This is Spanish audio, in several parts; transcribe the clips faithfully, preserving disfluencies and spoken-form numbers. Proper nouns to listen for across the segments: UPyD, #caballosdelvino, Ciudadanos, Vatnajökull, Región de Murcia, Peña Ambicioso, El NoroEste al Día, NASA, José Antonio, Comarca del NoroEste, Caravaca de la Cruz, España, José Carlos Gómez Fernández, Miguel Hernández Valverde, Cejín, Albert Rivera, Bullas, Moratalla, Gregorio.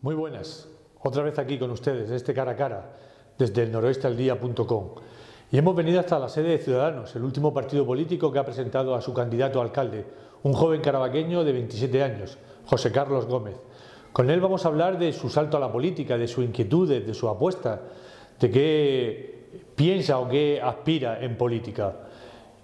Muy buenas, otra vez aquí con ustedes, este cara a cara, desde el noroeste al día punto com. Y hemos venido hasta la sede de Ciudadanos, el último partido político que ha presentado a su candidato a alcalde, un joven caravaqueño de veintisiete años, José Carlos Gómez. Con él vamos a hablar de su salto a la política, de sus inquietudes, de su apuesta, de qué piensa o qué aspira en política.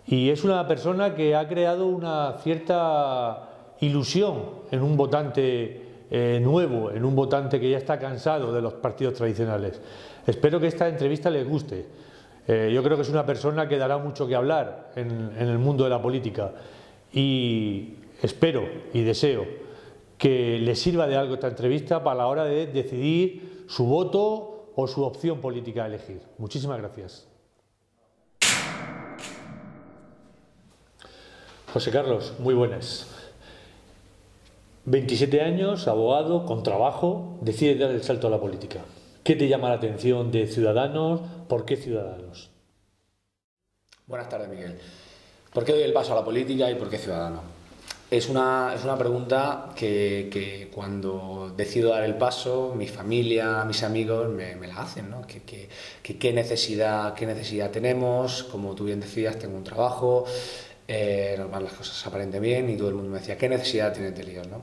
Y es una persona que ha creado una cierta ilusión en un votante Eh, nuevo, en un votante que ya está cansado de los partidos tradicionales. Espero que esta entrevista les guste. Eh, yo creo que es una persona que dará mucho que hablar en, en el mundo de la política y espero y deseo que les sirva de algo esta entrevista para la hora de decidir su voto o su opción política a elegir. Muchísimas gracias. José Carlos, muy buenas. veintisiete años, abogado, con trabajo, decides dar el salto a la política. ¿Qué te llama la atención de Ciudadanos? ¿Por qué Ciudadanos? Buenas tardes, Miguel. ¿Por qué doy el paso a la política y por qué Ciudadanos? Es una, es una pregunta que, que cuando decido dar el paso, mi familia, mis amigos me, me la hacen, ¿no? Que, que, que, ¿qué necesidad, qué necesidad tenemos? Como tú bien decías, tengo un trabajo. Eh, normal, las cosas aparenten bien y todo el mundo me decía, ¿qué necesidad tienes de líos, no?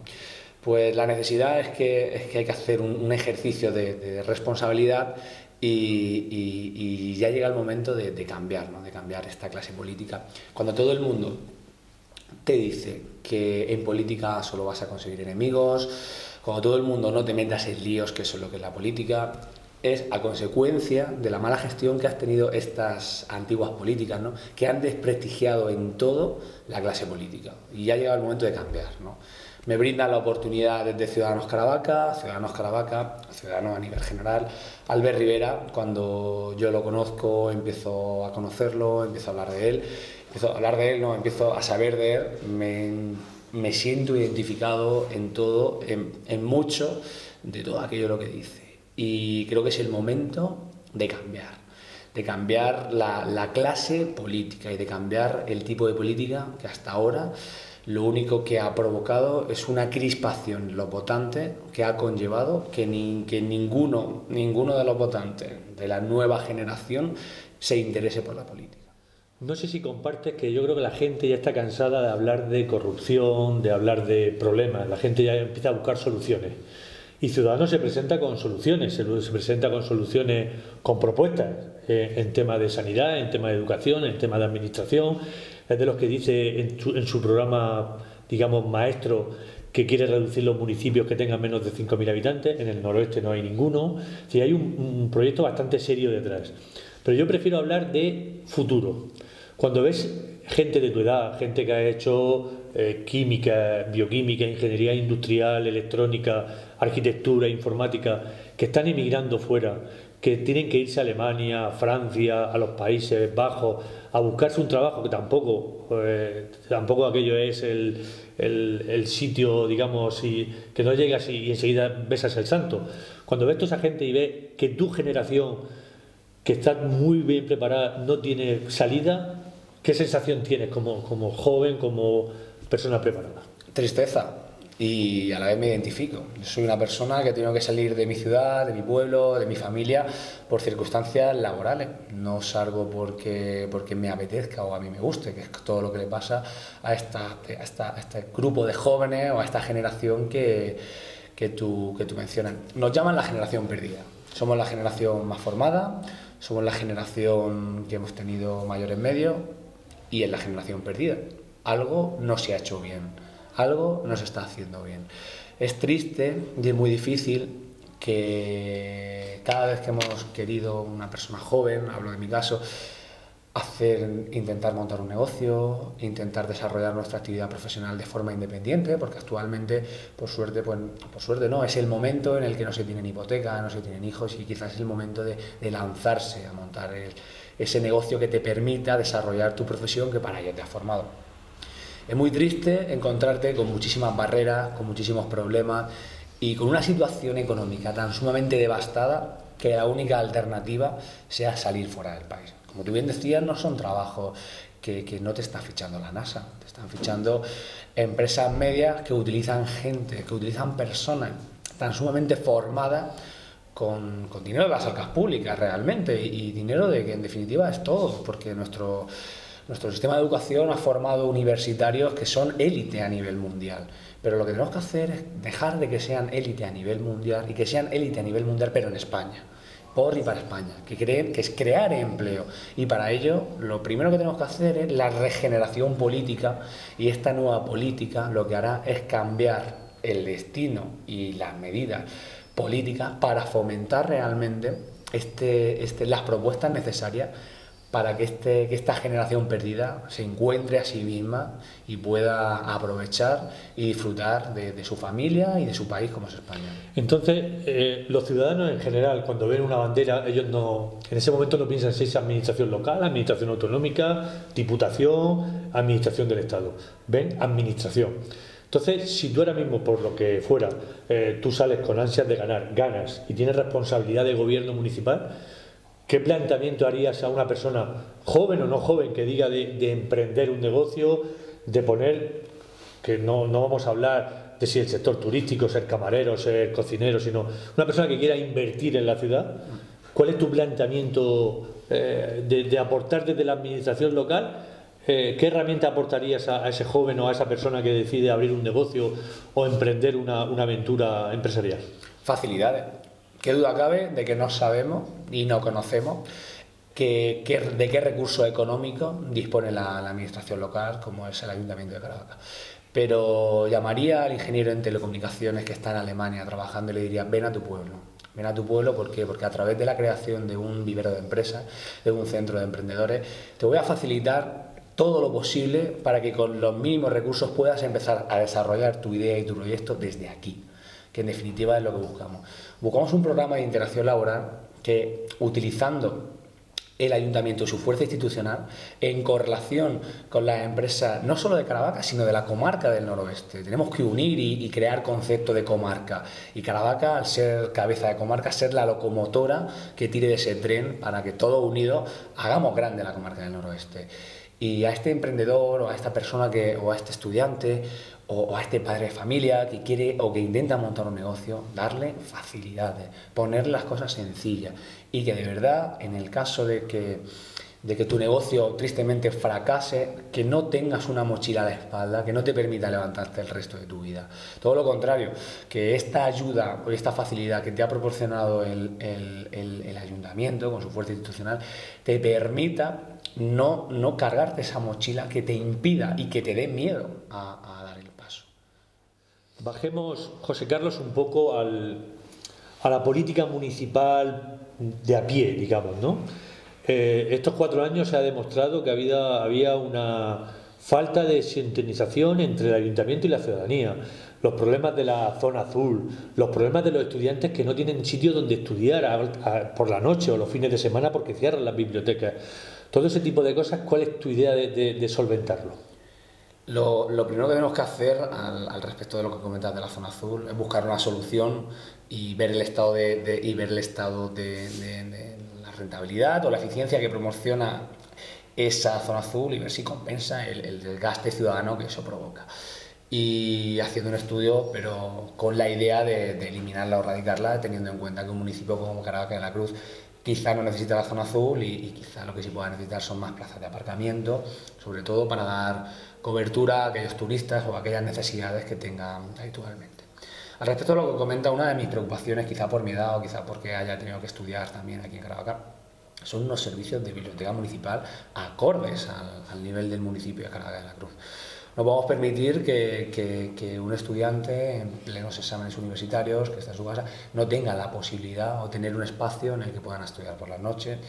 Pues la necesidad es que, es que hay que hacer un, un ejercicio de, de responsabilidad y, y, y ya llega el momento de, de cambiar, ¿no? De cambiar esta clase política. Cuando todo el mundo te dice que en política solo vas a conseguir enemigos, cuando todo el mundo no te metas en líos, que eso es lo que es la política, es a consecuencia de la mala gestión que has tenido estas antiguas políticas, ¿no? Que han desprestigiado en todo la clase política. Y ya ha llegado el momento de cambiar, ¿no? Me brindan la oportunidad desde Ciudadanos Caravaca, Ciudadanos Caravaca, Ciudadanos a nivel general, Albert Rivera, cuando yo lo conozco, empiezo a conocerlo, empiezo a hablar de él, empiezo a hablar de él, no, empiezo a saber de él, me, me siento identificado en todo, en, en mucho de todo aquello lo que dice. Y creo que es el momento de cambiar, de cambiar la, la clase política y de cambiar el tipo de política que hasta ahora lo único que ha provocado es una crispación en los votantes que ha conllevado que, ni, que ninguno, ninguno de los votantes de la nueva generación se interese por la política. No sé si compartes que yo creo que la gente ya está cansada de hablar de corrupción, de hablar de problemas, la gente ya empieza a buscar soluciones. Y Ciudadanos se presenta con soluciones, se presenta con soluciones, con propuestas eh, en tema de sanidad, en tema de educación, en tema de administración. Es de los que dice en su, en su programa, digamos, maestro, que quiere reducir los municipios que tengan menos de cinco mil habitantes. En el noroeste no hay ninguno. Sí, hay un, un proyecto bastante serio detrás. Pero yo prefiero hablar de futuro. Cuando ves gente de tu edad, gente que ha hecho eh, química, bioquímica, ingeniería industrial, electrónica, arquitectura, informática, que están emigrando fuera, que tienen que irse a Alemania, a Francia, a los Países Bajos, a buscarse un trabajo que tampoco, eh, tampoco aquello es el, el, el sitio, digamos, y, que no llegas y, y enseguida besas el santo. Cuando ves toda esa gente y ves que tu generación, que está muy bien preparada, no tiene salida, ¿qué sensación tienes como, como joven, como persona preparada? Tristeza. Y a la vez me identifico. Yo soy una persona que he tenido que salir de mi ciudad, de mi pueblo, de mi familia, por circunstancias laborales. No salgo porque, porque me apetezca o a mí me guste, que es todo lo que le pasa a, esta, a, esta, a este grupo de jóvenes o a esta generación que, que, tú, que tú mencionas. Nos llaman la generación perdida. Somos la generación más formada, somos la generación que hemos tenido mayores medios y es la generación perdida. Algo no se ha hecho bien. Algo no se está haciendo bien. Es triste y es muy difícil que cada vez que hemos querido una persona joven, hablo de mi caso, hacer, intentar montar un negocio, intentar desarrollar nuestra actividad profesional de forma independiente, porque actualmente, por suerte, pues, por suerte no, es el momento en el que no se tienen hipoteca, no se tienen hijos y quizás es el momento de, de lanzarse a montar el, ese negocio que te permita desarrollar tu profesión que para ello te has formado. Es muy triste encontrarte con muchísimas barreras, con muchísimos problemas y con una situación económica tan sumamente devastada que la única alternativa sea salir fuera del país. Como tú bien decías, no son trabajos que, que no te está fichando la NASA, te están fichando empresas medias que utilizan gente, que utilizan personas. tan sumamente formada con, con dinero de las arcas públicas realmente y, y dinero de que en definitiva es todo, porque nuestro, nuestro sistema de educación ha formado universitarios que son élite a nivel mundial. Pero lo que tenemos que hacer es dejar de que sean élite a nivel mundial y que sean élite a nivel mundial, pero en España, por y para España, que, creen, que es crear empleo. Y para ello, lo primero que tenemos que hacer es la regeneración política, y esta nueva política lo que hará es cambiar el destino y las medidas políticas para fomentar realmente este, este, las propuestas necesarias para que, este, que esta generación perdida se encuentre a sí misma y pueda aprovechar y disfrutar de, de su familia y de su país como es España. Entonces, eh, los ciudadanos en general, cuando ven una bandera, ellos no, en ese momento no piensan si es administración local, administración autonómica, diputación, administración del Estado. Ven administración. Entonces, si tú ahora mismo, por lo que fuera, eh, tú sales con ansias de ganar, ganas y tienes responsabilidad de gobierno municipal, ¿qué planteamiento harías a una persona joven o no joven que diga de, de emprender un negocio, de poner, que no, no vamos a hablar de si el sector turístico, ser camarero, ser cocinero, sino una persona que quiera invertir en la ciudad? ¿Cuál es tu planteamiento eh, de, de aportar desde la administración local? Eh, ¿Qué herramienta aportarías a, a ese joven o a esa persona que decide abrir un negocio o emprender una, una aventura empresarial? Facilidades. ¿Qué duda cabe de que no sabemos y no conocemos que, que, de qué recursos económicos dispone la, la administración local, como es el Ayuntamiento de Caravaca? Pero llamaría al ingeniero en telecomunicaciones que está en Alemania trabajando y le diría: ven a tu pueblo, ven a tu pueblo. ¿Por qué? Porque a través de la creación de un vivero de empresas, de un centro de emprendedores, te voy a facilitar todo lo posible para que con los mínimos recursos puedas empezar a desarrollar tu idea y tu proyecto desde aquí, que en definitiva es lo que buscamos. Buscamos un programa de interacción laboral que, utilizando el ayuntamiento y su fuerza institucional, en correlación con las empresas no solo de Caravaca, sino de la comarca del noroeste. Tenemos que unir y, y crear concepto de comarca. Y Caravaca, al ser cabeza de comarca, ser la locomotora que tire de ese tren para que todos unidos hagamos grande la comarca del noroeste. Y a este emprendedor o a esta persona que, o a este estudiante o, o a este padre de familia que quiere o que intenta montar un negocio, darle facilidades, poner las cosas sencillas y que de verdad, en el caso de que, de que tu negocio tristemente fracase, que no tengas una mochila a la espalda que no te permita levantarte el resto de tu vida. Todo lo contrario, que esta ayuda o esta facilidad que te ha proporcionado el, el, el, el ayuntamiento con su fuerza institucional te permita No, no cargarte esa mochila que te impida y que te dé miedo a, a dar el paso. Bajemos, José Carlos, un poco al, a la política municipal de a pie, digamos, ¿no? Eh, estos cuatro años se ha demostrado que había, había una falta de sintonización entre el ayuntamiento y la ciudadanía. Los problemas de la zona azul, los problemas de los estudiantes que no tienen sitio donde estudiar a, a, por la noche o los fines de semana porque cierran las bibliotecas. Todo ese tipo de cosas, ¿cuál es tu idea de, de, de solventarlo? Lo, lo primero que tenemos que hacer al, al respecto de lo que comentas de la zona azul es buscar una solución y ver el estado de, de, y ver el estado de, de, de la rentabilidad o la eficiencia que promociona esa zona azul y ver si compensa el, el desgaste ciudadano que eso provoca. Y haciendo un estudio, pero con la idea de, de eliminarla o erradicarla, teniendo en cuenta que un municipio como Caravaca de la Cruz quizá no necesita la zona azul y, y quizá lo que sí pueda necesitar son más plazas de aparcamiento, sobre todo para dar cobertura a aquellos turistas o a aquellas necesidades que tengan habitualmente. Al respecto de lo que comenta, una de mis preocupaciones, quizá por mi edad o quizá porque haya tenido que estudiar también aquí en Caravaca, son unos servicios de biblioteca municipal acordes al, al nivel del municipio de Caravaca de la Cruz. No podemos permitir que, que, que un estudiante en plenos exámenes universitarios, que está en su casa, no tenga la posibilidad o tener un espacio en el que puedan estudiar por las noches.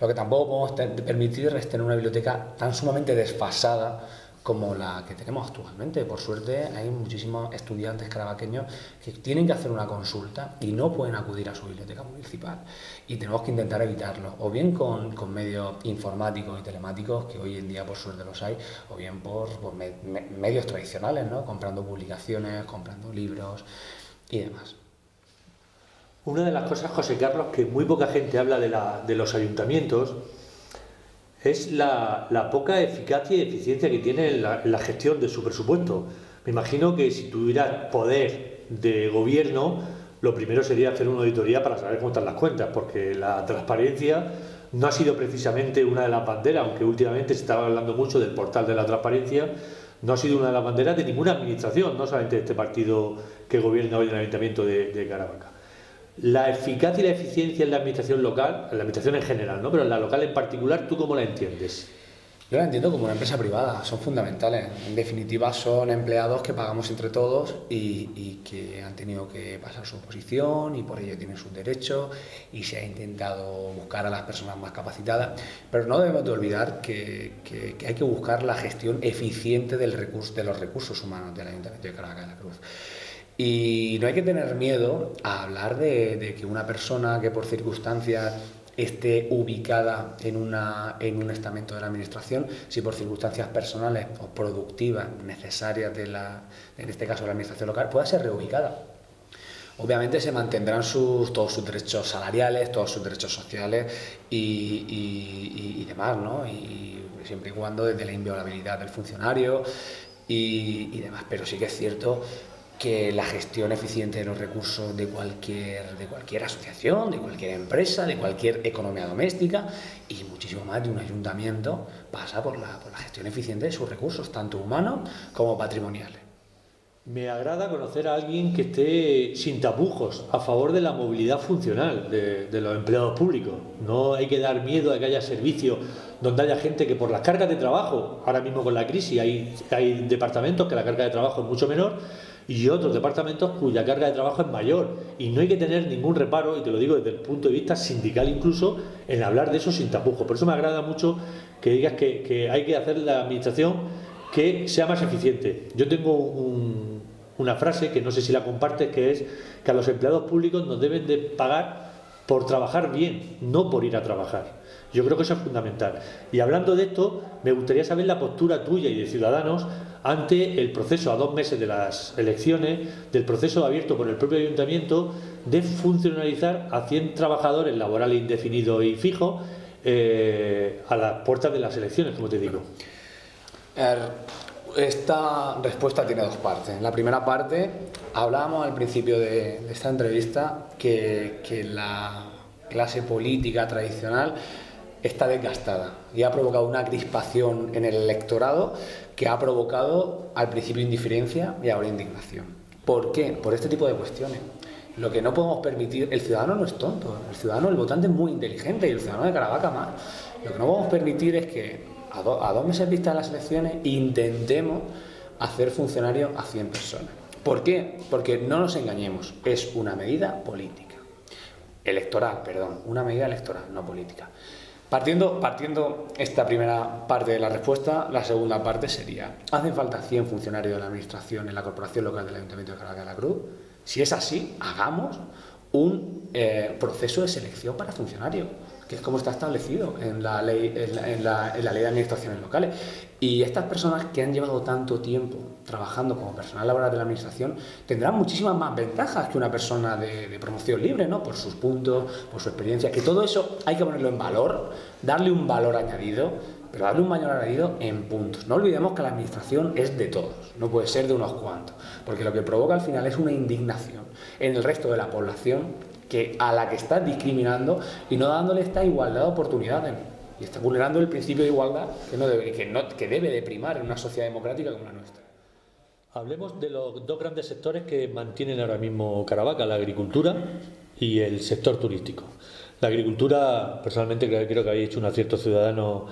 Lo que tampoco podemos permitir es tener una biblioteca tan sumamente desfasada como la que tenemos actualmente. Por suerte, hay muchísimos estudiantes caravaqueños que tienen que hacer una consulta y no pueden acudir a su biblioteca municipal. Y tenemos que intentar evitarlo, o bien con, con medios informáticos y telemáticos, que hoy en día por suerte los hay, o bien por, por me, me, medios tradicionales, ¿no? Comprando publicaciones, comprando libros y demás. Una de las cosas, José Carlos, que muy poca gente habla de, la, de los ayuntamientos, es la, la poca eficacia y eficiencia que tiene en la, en la gestión de su presupuesto. Me imagino que si tuvieras poder de gobierno, lo primero sería hacer una auditoría para saber cómo están las cuentas, porque la transparencia no ha sido precisamente una de las banderas, aunque últimamente se estaba hablando mucho del portal de la transparencia, no ha sido una de las banderas de ninguna administración, no solamente de este partido que gobierna hoy en el Ayuntamiento de, de Caravaca. La eficacia y la eficiencia en la administración local, en la administración en general, ¿no? Pero en la local en particular, ¿tú cómo la entiendes? Yo la entiendo como una empresa privada, son fundamentales. En definitiva, son empleados que pagamos entre todos y, y que han tenido que pasar su oposición y por ello tienen sus derechos y se ha intentado buscar a las personas más capacitadas. Pero no debemos de olvidar que, que, que hay que buscar la gestión eficiente del recurso, de los recursos humanos del Ayuntamiento de Caravaca de la Cruz. Y no hay que tener miedo a hablar de, de que una persona que por circunstancias esté ubicada en, una, en un estamento de la administración, si por circunstancias personales o productivas necesarias de la, en este caso de la administración local, pueda ser reubicada. Obviamente se mantendrán sus, todos sus derechos salariales, todos sus derechos sociales y, y, y, y demás, ¿no? Y siempre y cuando desde la inviolabilidad del funcionario y, y demás, pero sí que es cierto que la gestión eficiente de los recursos de cualquier, de cualquier asociación, de cualquier empresa, de cualquier economía doméstica y muchísimo más de un ayuntamiento pasa por la, por la gestión eficiente de sus recursos, tanto humanos como patrimoniales. Me agrada conocer a alguien que esté sin tapujos a favor de la movilidad funcional de, de los empleados públicos. No hay que dar miedo a que haya servicios donde haya gente que por las cargas de trabajo, ahora mismo con la crisis hay, hay departamentos que la carga de trabajo es mucho menor, y otros departamentos cuya carga de trabajo es mayor, y no hay que tener ningún reparo, y te lo digo desde el punto de vista sindical incluso, en hablar de eso sin tapujos. Por eso me agrada mucho que digas que, que hay que hacer la administración que sea más eficiente. Yo tengo un, una frase que no sé si la compartes, que es que a los empleados públicos nos deben de pagar por trabajar bien, no por ir a trabajar. Yo creo que eso es fundamental. Y hablando de esto, me gustaría saber la postura tuya y de Ciudadanos ante el proceso a dos meses de las elecciones, del proceso abierto por el propio ayuntamiento de funcionalizar a cien trabajadores laborales indefinidos y fijos eh, a las puertas de las elecciones, como te digo. Esta respuesta tiene dos partes. La primera parte, hablábamos al principio de, de esta entrevista que, que la clase política tradicional está desgastada y ha provocado una crispación en el electorado que ha provocado al principio indiferencia y ahora indignación. ¿Por qué? Por este tipo de cuestiones. Lo que no podemos permitir, el ciudadano no es tonto, el ciudadano, el votante es muy inteligente y el ciudadano de Caravaca más. Lo que no podemos permitir es que a, do, a dos meses vistas de las elecciones intentemos hacer funcionarios a cien personas. ¿Por qué? Porque no nos engañemos, es una medida política, electoral, perdón, una medida electoral, no política. Partiendo, partiendo esta primera parte de la respuesta, la segunda parte sería: ¿hacen falta cien funcionarios de la administración en la corporación local del Ayuntamiento de Caravaca de la Cruz? Si es así, hagamos un eh, proceso de selección para funcionarios, que es como está establecido en la ley, en la, en la, en la ley de administraciones locales. Y estas personas que han llevado tanto tiempo trabajando como personal laboral de la administración tendrán muchísimas más ventajas que una persona de, de promoción libre, ¿no? Por sus puntos, por su experiencia, que todo eso hay que ponerlo en valor, darle un valor añadido, pero darle un valor añadido en puntos. No olvidemos que la administración es de todos, no puede ser de unos cuantos, porque lo que provoca al final es una indignación en el resto de la población que a la que está discriminando y no dándole esta igualdad de oportunidades. Y está vulnerando el principio de igualdad que, no debe, que, no, que debe de primar en una sociedad democrática como la nuestra. Hablemos de los dos grandes sectores que mantienen ahora mismo Caravaca, la agricultura y el sector turístico. La agricultura, personalmente creo que habéis hecho un acierto ciudadano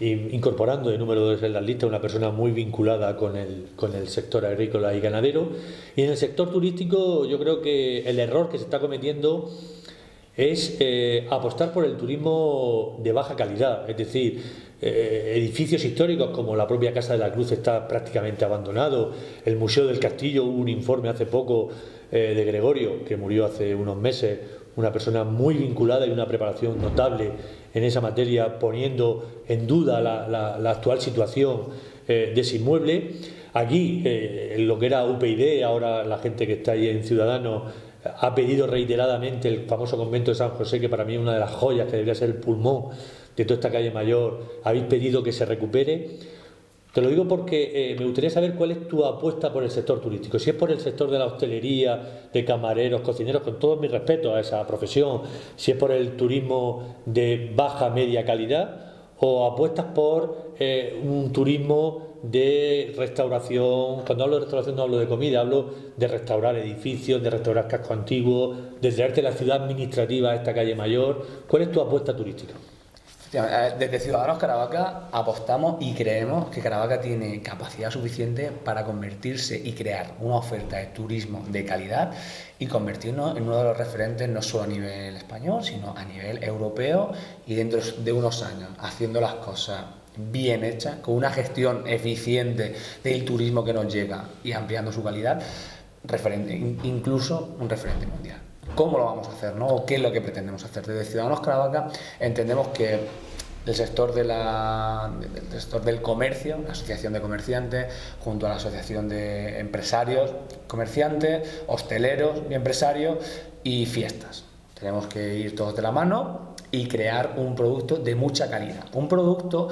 incorporando de número dos en las listas una persona muy vinculada con el, con el sector agrícola y ganadero. Y en el sector turístico yo creo que el error que se está cometiendo es eh, apostar por el turismo de baja calidad, es decir, eh, edificios históricos como la propia Casa de la Cruz está prácticamente abandonado, el Museo del Castillo, hubo un informe hace poco eh, de Gregorio, que murió hace unos meses, una persona muy vinculada y una preparación notable en esa materia, poniendo en duda la, la, la actual situación eh, de ese inmueble. Aquí, eh, lo que era UPyD, ahora la gente que está ahí en Ciudadanos, ha pedido reiteradamente el famoso convento de San José, que para mí es una de las joyas que debería ser el pulmón de toda esta calle mayor. Habéis pedido que se recupere. Te lo digo porque eh, me gustaría saber cuál es tu apuesta por el sector turístico, si es por el sector de la hostelería, de camareros, cocineros, con todo mi respeto a esa profesión, si es por el turismo de baja, media calidad, o apuestas por eh, un turismo de restauración. Cuando hablo de restauración no hablo de comida, hablo de restaurar edificios, de restaurar cascos antiguos, de traerte la ciudad administrativa a esta calle mayor. ¿Cuál es tu apuesta turística? Desde Ciudadanos Caravaca apostamos y creemos que Caravaca tiene capacidad suficiente para convertirse y crear una oferta de turismo de calidad y convertirnos en uno de los referentes no solo a nivel español, sino a nivel europeo, y dentro de unos años haciendo las cosas bien hechas, con una gestión eficiente del turismo que nos llega y ampliando su calidad, referente, incluso un referente mundial. ¿Cómo lo vamos a hacer, no? ¿O qué es lo que pretendemos hacer? Desde Ciudadanos Caravaca entendemos que el sector, de la, el sector del comercio, la Asociación de Comerciantes, junto a la Asociación de Empresarios, Comerciantes, Hosteleros y Empresarios, y Fiestas. Tenemos que ir todos de la mano y crear un producto de mucha calidad. Un producto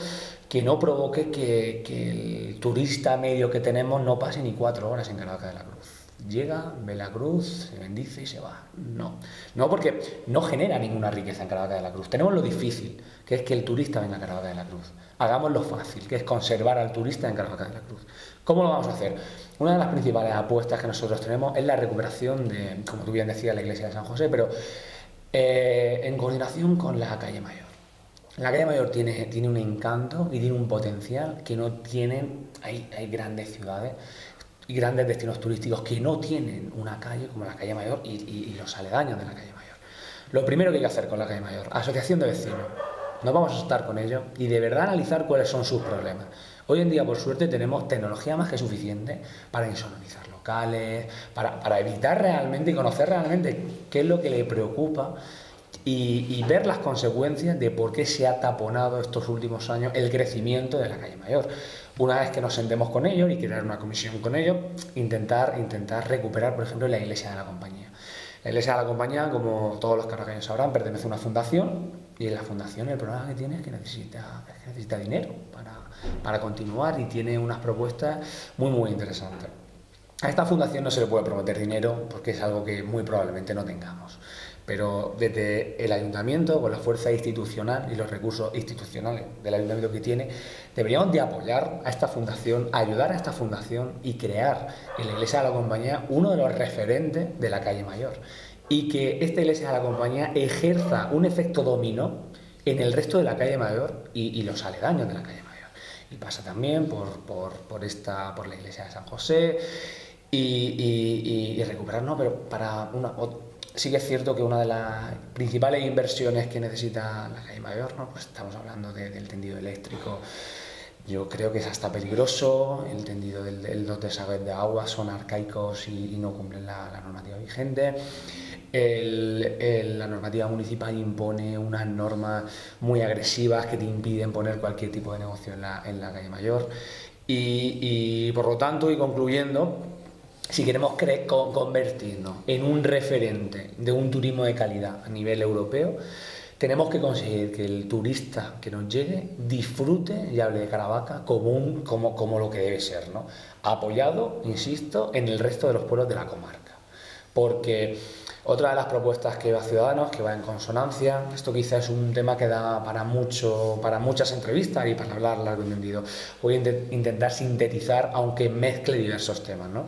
que no provoque que, que el turista medio que tenemos no pase ni cuatro horas en Caravaca de la Cruz. Llega, ve la cruz, se bendice y se va. No, no, porque no genera ninguna riqueza en Caravaca de la Cruz. Tenemos lo difícil, que es que el turista venga a Caravaca de la Cruz. Hagamos lo fácil, que es conservar al turista en Caravaca de la Cruz. ¿Cómo lo vamos a hacer? Una de las principales apuestas que nosotros tenemos es la recuperación de, como tú bien decías, la iglesia de San José, pero eh, en coordinación con la calle mayor. La calle mayor tiene, tiene un encanto y tiene un potencial que no tienen, hay, hay grandes ciudades y grandes destinos turísticos que no tienen una calle como la calle mayor y, y, y los aledaños de la calle mayor. Lo primero que hay que hacer con la calle mayor, asociación de vecinos, nos vamos a estar con ellos y de verdad analizar cuáles son sus problemas. Hoy en día, por suerte, tenemos tecnología más que suficiente para insonorizar locales, para, para evitar realmente y conocer realmente qué es lo que le preocupa y, y ver las consecuencias de por qué se ha taponado estos últimos años el crecimiento de la calle mayor. Una vez que nos sentemos con ellos y crear una comisión con ellos, intentar, intentar recuperar, por ejemplo, la iglesia de la compañía. La iglesia de la compañía, como todos los caravaqueños sabrán, pertenece a una fundación, y en la fundación el problema que tiene es que necesita, es que necesita dinero para, para continuar, y tiene unas propuestas muy, muy interesantes. A esta fundación no se le puede prometer dinero porque es algo que muy probablemente no tengamos. Pero desde el ayuntamiento, con la fuerza institucional y los recursos institucionales del ayuntamiento que tiene, deberíamos de apoyar a esta fundación, ayudar a esta fundación y crear en la iglesia de la compañía uno de los referentes de la calle mayor. Y que esta iglesia de la compañía ejerza un efecto dominó en el resto de la calle mayor y, y los aledaños de la calle mayor. Y pasa también por, por, por, esta, por la iglesia de San José y, y, y, y recuperarnos, pero para una... Sí que es cierto que una de las principales inversiones que necesita la calle mayor, ¿no? Pues estamos hablando de, del tendido eléctrico, yo creo que es hasta peligroso, el tendido del, del dos desagües de agua son arcaicos y, y no cumplen la, la normativa vigente. El, el, la normativa municipal impone unas normas muy agresivas que te impiden poner cualquier tipo de negocio en la, en la calle mayor y, y por lo tanto, y concluyendo, si queremos convertirnos en un referente de un turismo de calidad a nivel europeo, tenemos que conseguir que el turista que nos llegue disfrute y hable de Caravaca como, un, como, como lo que debe ser, ¿no? Apoyado, insisto, en el resto de los pueblos de la comarca. Porque otra de las propuestas que va a Ciudadanos, que va en consonancia, esto quizás es un tema que da para, mucho, para muchas entrevistas y para hablar largo y tendido, voy a int- intentar sintetizar, aunque mezcle diversos temas, ¿no?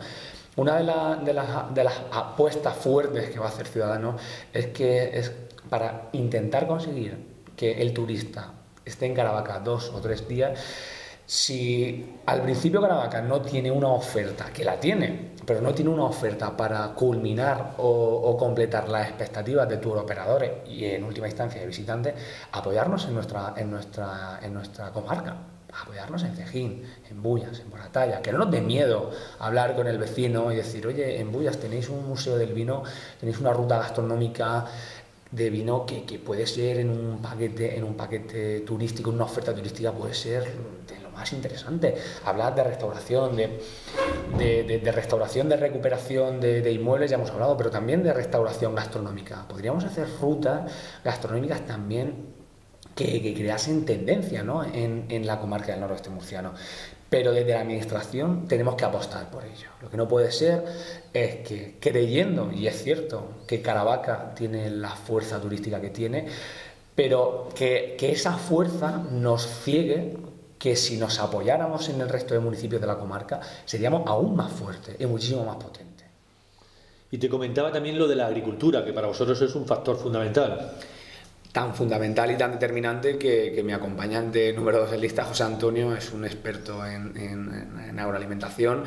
Una de, la, de, las, de las apuestas fuertes que va a hacer Ciudadanos es que es para intentar conseguir que el turista esté en Caravaca dos o tres días. Si al principio Caravaca no tiene una oferta, que la tiene, pero no tiene una oferta para culminar o, o completar las expectativas de turoperadores y en última instancia de visitantes, apoyarnos en nuestra, en nuestra, en nuestra comarca. Apoyarnos en Cejín, en Bullas, en Moratalla, que no nos dé miedo hablar con el vecino y decir, oye, en Bullas tenéis un museo del vino, tenéis una ruta gastronómica de vino que, que puede ser en un paquete, en un paquete turístico, una oferta turística puede ser de lo más interesante. Hablar de restauración, de, de, de, de restauración, de recuperación de, de inmuebles, ya hemos hablado, pero también de restauración gastronómica. Podríamos hacer rutas gastronómicas también, Que, que creasen tendencia, ¿no? en, en la comarca del noroeste murciano. pero desde la administración tenemos que apostar por ello. Lo que no puede ser es que, creyendo, y es cierto, que Caravaca tiene la fuerza turística que tiene, pero que, que esa fuerza nos ciegue, que si nos apoyáramos en el resto de municipios de la comarca, seríamos aún más fuertes y muchísimo más potentes. Y te comentaba también lo de la agricultura, que para vosotros es un factor fundamental. Tan fundamental y tan determinante que, que mi acompañante número dos en lista, José Antonio, es un experto en, en, en agroalimentación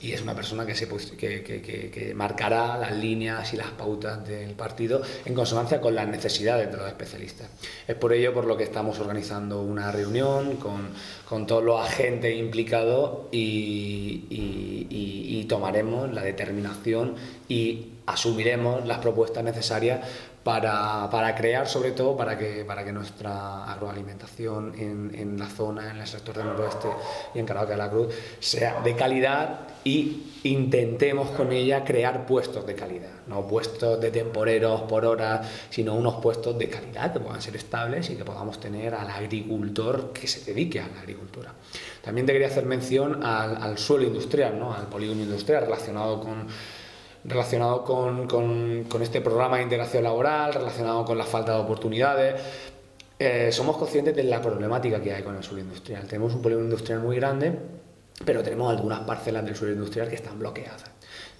y es una persona que, se, que, que, que, que marcará las líneas y las pautas del partido en consonancia con las necesidades de los especialistas. Es por ello por lo que estamos organizando una reunión con, con todos los agentes implicados y, y, y, y tomaremos la determinación y asumiremos las propuestas necesarias para, para crear, sobre todo, para que, para que nuestra agroalimentación en, en la zona, en el sector del noroeste y en Caravaca de la Cruz, sea de calidad y intentemos con ella crear puestos de calidad, no puestos de temporeros por hora, sino unos puestos de calidad que puedan ser estables y que podamos tener al agricultor que se dedique a la agricultura. También te quería hacer mención al, al suelo industrial, ¿no?, al polígono industrial relacionado con... relacionado con, con, con este programa de integración laboral, relacionado con la falta de oportunidades. Eh, somos conscientes de la problemática que hay con el suelo industrial. Tenemos un polígono industrial muy grande, pero tenemos algunas parcelas del suelo industrial que están bloqueadas.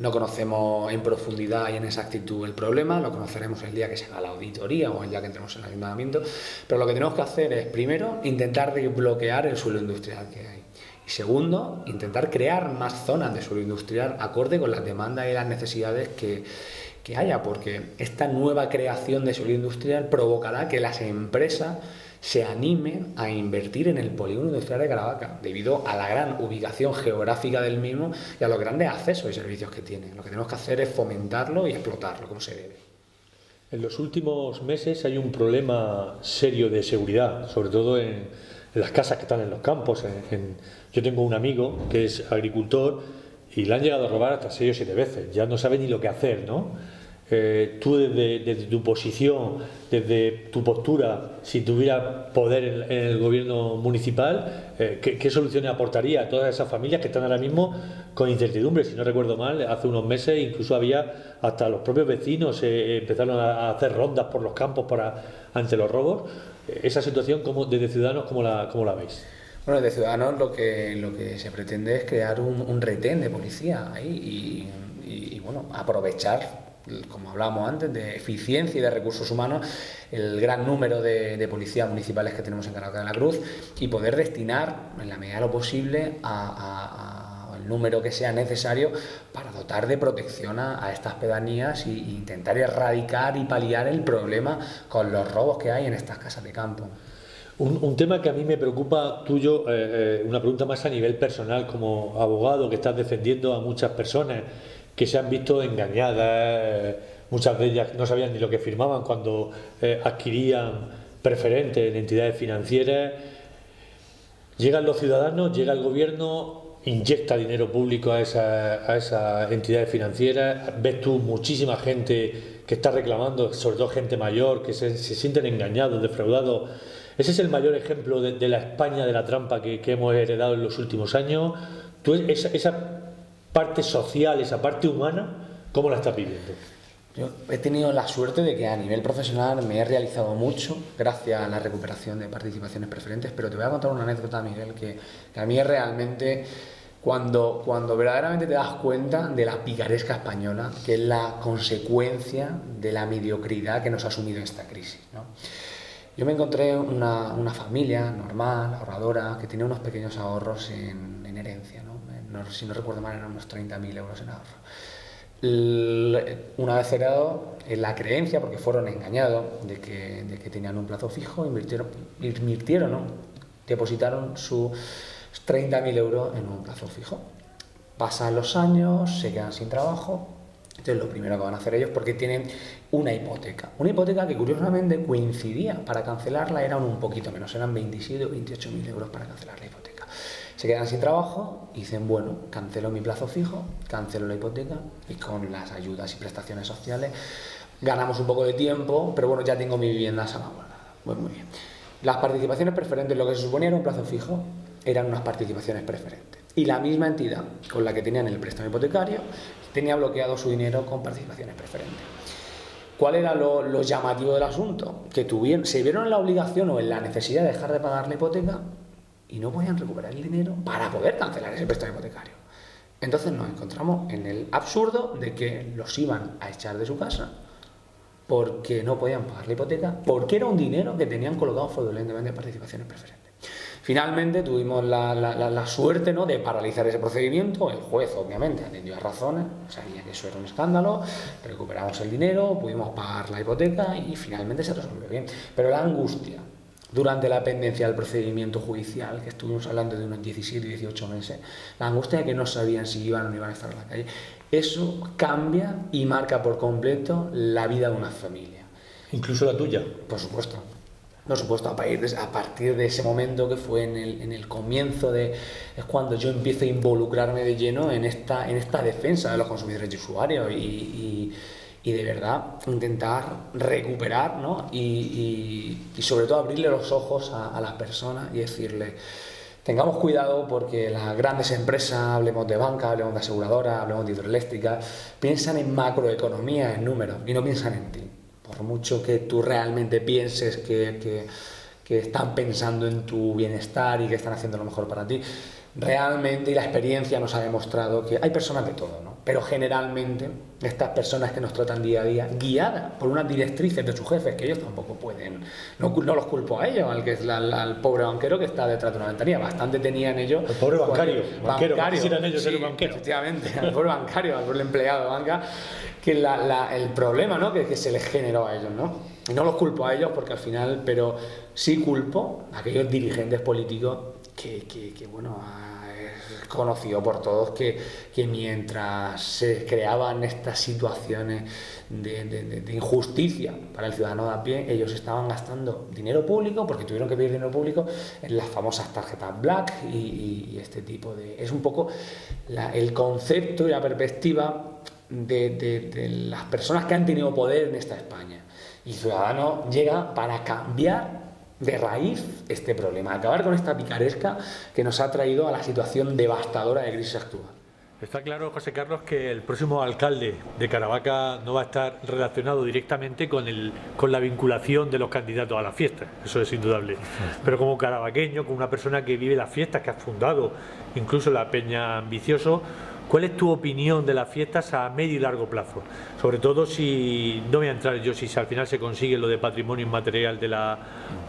No conocemos en profundidad y en exactitud el problema, lo conoceremos el día que se haga la auditoría o el día que entremos en el ayuntamiento, pero lo que tenemos que hacer es, primero, intentar desbloquear el suelo industrial que hay. Y segundo, intentar crear más zonas de suelo industrial acorde con las demandas y las necesidades que, que haya, porque esta nueva creación de suelo industrial provocará que las empresas se animen a invertir en el polígono industrial de Caravaca, debido a la gran ubicación geográfica del mismo y a los grandes accesos y servicios que tiene. Lo que tenemos que hacer es fomentarlo y explotarlo como se debe. En los últimos meses hay un problema serio de seguridad, sobre todo en las casas que están en los campos. En, en... Yo tengo un amigo que es agricultor y le han llegado a robar hasta seis o siete veces. Ya no sabe ni lo que hacer, ¿no? Eh, tú desde, desde tu posición, desde tu postura, si tuviera poder en, en el gobierno municipal, eh, ¿qué, ¿qué soluciones aportaría a todas esas familias que están ahora mismo con incertidumbre? Si no recuerdo mal, hace unos meses incluso había hasta los propios vecinos eh, empezaron a, a hacer rondas por los campos para ante los robos. ¿Esa situación como, desde Ciudadanos cómo la, cómo la veis? Bueno, desde Ciudadanos lo que, lo que se pretende es crear un, un retén de policía ahí y, y, y bueno, aprovechar, como hablábamos antes, de eficiencia y de recursos humanos, el gran número de, de policías municipales que tenemos en Caravaca de la Cruz y poder destinar, en la medida de lo posible, a, a, a el número que sea necesario para dotar de protección a, a estas pedanías e intentar erradicar y paliar el problema con los robos que hay en estas casas de campo. Un, un tema que a mí me preocupa tuyo, eh, eh, una pregunta más a nivel personal, como abogado que estás defendiendo a muchas personas que se han visto engañadas, muchas de ellas no sabían ni lo que firmaban cuando eh, adquirían preferentes en entidades financieras. Llegan los ciudadanos, llega el gobierno, inyecta dinero público a esas a esas entidades financieras. Ves tú muchísima gente que está reclamando, sobre todo gente mayor, que se, se sienten engañados, defraudados. Ese es el mayor ejemplo de, de la España de la trampa que, que hemos heredado en los últimos años. Tú, esa, esa parte social, esa parte humana, ¿cómo la estás viviendo? Yo he tenido la suerte de que a nivel profesional me he realizado mucho gracias a la recuperación de participaciones preferentes, pero te voy a contar una anécdota, Miguel, que, que a mí es realmente cuando, cuando verdaderamente te das cuenta de la picaresca española, que es la consecuencia de la mediocridad que nos ha sumido esta crisis, ¿no? Yo me encontré una, una familia normal, ahorradora, que tenía unos pequeños ahorros en, en herencia, ¿no? No, si no recuerdo mal, eran unos treinta mil euros en ahorro. L- una vez heredado, en la creencia, porque fueron engañados, de que, de que tenían un plazo fijo, invirtieron, invirtieron ¿no? depositaron sus treinta mil euros en un plazo fijo. Pasan los años, se quedan sin trabajo. Entonces, lo primero que van a hacer ellos, porque tienen una hipoteca. Una hipoteca que, curiosamente, coincidía. Para cancelarla eran un poquito menos, eran veintisiete o veintiocho mil euros para cancelar la hipoteca. Se quedan sin trabajo y dicen, bueno, cancelo mi plazo fijo, cancelo la hipoteca y con las ayudas y prestaciones sociales ganamos un poco de tiempo, pero bueno, ya tengo mi vivienda salvaguardada. Pues muy bien. Las participaciones preferentes, lo que se suponía era un plazo fijo, eran unas participaciones preferentes. Y la misma entidad con la que tenían el préstamo hipotecario tenía bloqueado su dinero con participaciones preferentes. ¿Cuál era lo, lo llamativo del asunto? Que tuvieron, se vieron en la obligación o en la necesidad de dejar de pagar la hipoteca y no podían recuperar el dinero para poder cancelar ese préstamo hipotecario. Entonces nos encontramos en el absurdo de que los iban a echar de su casa porque no podían pagar la hipoteca, porque era un dinero que tenían colocado fraudulentemente en participaciones preferentes. Finalmente tuvimos la, la, la, la suerte, ¿no?, de paralizar ese procedimiento. El juez obviamente atendió a razones, sabía que eso era un escándalo, recuperamos el dinero, pudimos pagar la hipoteca y finalmente se resolvió bien. Pero la angustia durante la pendencia del procedimiento judicial, que estuvimos hablando de unos diecisiete, dieciocho meses, la angustia de que no sabían si iban o no iban a estar en la calle, eso cambia y marca por completo la vida de una familia. ¿Incluso la tuya? Por supuesto. Por supuesto, a partir de ese momento que fue en el, en el comienzo de... es cuando yo empiezo a involucrarme de lleno en esta, en esta defensa de los consumidores y usuarios y, y, y de verdad intentar recuperar, ¿no?, y, y, y sobre todo abrirle los ojos a, a las personas y decirles: tengamos cuidado porque las grandes empresas, hablemos de banca, hablemos de aseguradoras, hablemos de hidroeléctricas, piensan en macroeconomía, en números, y no piensan en ti. Por mucho que tú realmente pienses que, que, que están pensando en tu bienestar y que están haciendo lo mejor para ti, realmente, y la experiencia nos ha demostrado que hay personas de todo, ¿no?, pero generalmente estas personas que nos tratan día a día, guiadas por unas directrices de sus jefes, que ellos tampoco pueden, no, no los culpo a ellos, al, que es la, la, al pobre banquero que está detrás de una ventanilla, bastante tenían ellos. El pobre bancario, cuando, banquero, bancario, quisieran ellos sí, ser banquero. Efectivamente, al pobre bancario, al pobre empleado de banca, que la, la, el problema, ¿no?, que, que se les generó a ellos, ¿no? Y no los culpo a ellos porque al final, pero sí culpo a aquellos dirigentes políticos que, que, que bueno, es conocido por todos que, que mientras se creaban estas situaciones de, de, de, de injusticia para el ciudadano de a pie, ellos estaban gastando dinero público, porque tuvieron que pedir dinero público, en las famosas tarjetas black y, y, y este tipo de... Es un poco la, el concepto y la perspectiva de, de, de las personas que han tenido poder en esta España. Y Ciudadanos llega para cambiar de raíz este problema, acabar con esta picaresca que nos ha traído a la situación devastadora de crisis actual. Está claro, José Carlos, que el próximo alcalde de Caravaca no va a estar relacionado directamente con, el, con la vinculación de los candidatos a las fiestas, eso es indudable. Pero como caravaqueño, como una persona que vive las fiestas, que ha fundado incluso la Peña Ambicioso, ¿cuál es tu opinión de las fiestas a medio y largo plazo? Sobre todo si, no voy a entrar yo si al final se consigue lo de patrimonio inmaterial de la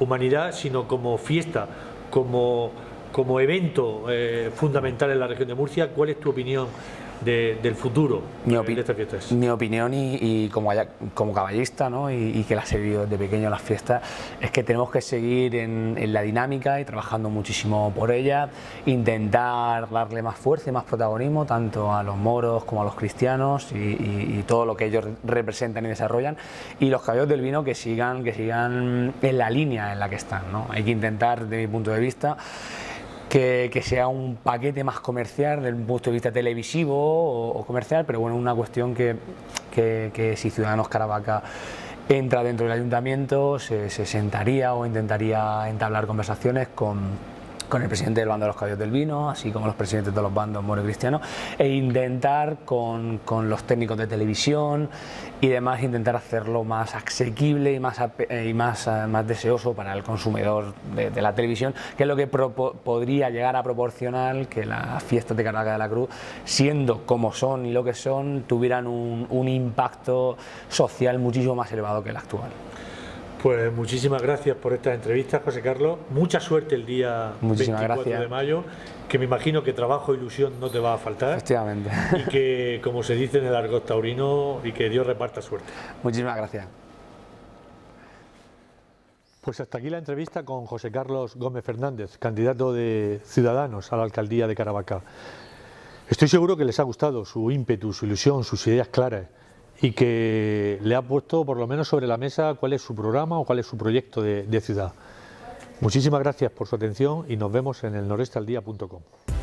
humanidad, sino como fiesta, como, como evento eh, fundamental en la región de Murcia, ¿cuál es tu opinión de, del futuro mi opi de estas fiestas? Mi opinión, y, y como, haya, como caballista, ¿no?, y, y que las he vivido desde pequeño las fiestas, es que tenemos que seguir en, en la dinámica y trabajando muchísimo por ella, intentar darle más fuerza y más protagonismo tanto a los moros como a los cristianos y, y, y todo lo que ellos representan y desarrollan, y los caballos del vino que sigan, que sigan en la línea en la que están, ¿no? Hay que intentar, desde mi punto de vista, Que, que sea un paquete más comercial desde el punto de vista televisivo o, o comercial, pero bueno, una cuestión que, que, que si Ciudadanos Caravaca entra dentro del ayuntamiento, se, se sentaría o intentaría entablar conversaciones con... con el presidente del bando de los caballos del vino, así como los presidentes de los bandos moro y cristianos, e intentar con, con los técnicos de televisión y demás, intentar hacerlo más asequible y más, y más, más deseoso para el consumidor de, de la televisión, que es lo que pro, podría llegar a proporcionar que las fiestas de Caravaca de la Cruz, siendo como son y lo que son, tuvieran un, un impacto social muchísimo más elevado que el actual. Pues muchísimas gracias por estas entrevistas, José Carlos. Mucha suerte el día veinticuatro de mayo, que me imagino que trabajo e ilusión no te va a faltar. Efectivamente. Y que, como se dice en el argot taurino, y que Dios reparta suerte. Muchísimas gracias. Pues hasta aquí la entrevista con José Carlos Gómez Fernández, candidato de Ciudadanos a la alcaldía de Caravaca. Estoy seguro que les ha gustado su ímpetu, su ilusión, sus ideas claras, y que le ha puesto por lo menos sobre la mesa cuál es su programa o cuál es su proyecto de, de ciudad. Muchísimas gracias por su atención y nos vemos en el noroeste al día punto com.